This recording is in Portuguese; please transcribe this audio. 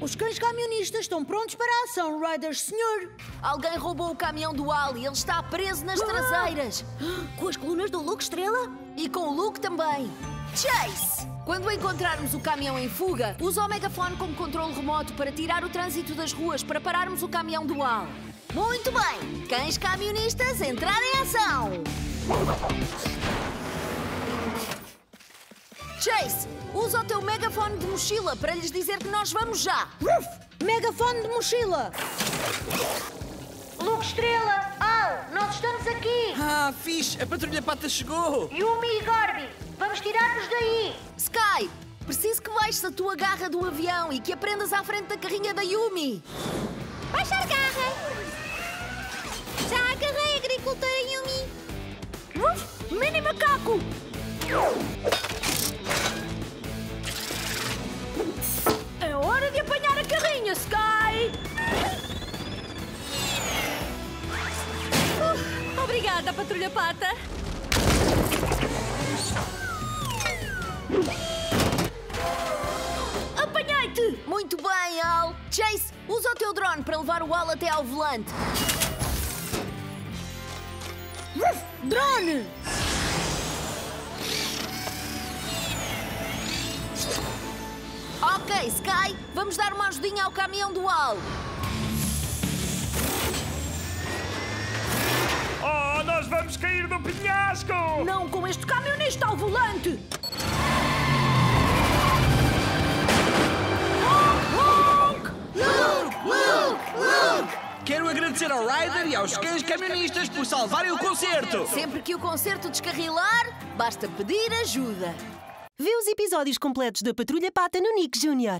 Os cães camionistas estão prontos para a ação, Ryder, senhor. Alguém roubou o caminhão do Ali. Ele está preso nas traseiras. Com as colunas do Luke Estrela? E com o Luke também. Chase! Quando encontrarmos o caminhão em fuga, usa o megafone como controle remoto para tirar o trânsito das ruas para pararmos o caminhão do Ali. Muito bem! Cães camionistas entrarem em ação! Chase, usa o teu megafone de mochila para lhes dizer que nós vamos já! Megafone de mochila! Luke Estrela! Al, nós estamos aqui! Ah, fixe! A Patrulha Pata chegou! Yumi e Gorby, vamos tirar-nos daí! Sky, preciso que baixes a tua garra do avião e que aprendas à frente da carrinha da Yumi! Baixa a garra! Já agarrei, agricultora Yumi! Mini Macaco! É hora de apanhar a carrinha, Sky! Obrigada, Patrulha Pata! Apanhei-te! Muito bem, Al! Chase, usa o teu drone para levar o Al até ao volante! Drone! Ok, Sky, vamos dar uma ajudinha ao caminhão do Al. Oh, nós vamos cair do penhasco! Não com este camionista ao volante! Luke! Quero agradecer ao Ryder e aos cães camionistas por salvarem o concerto. Sempre que o concerto descarrilar, basta pedir ajuda. Vê os episódios completos da Patrulha Pata no Nick Jr.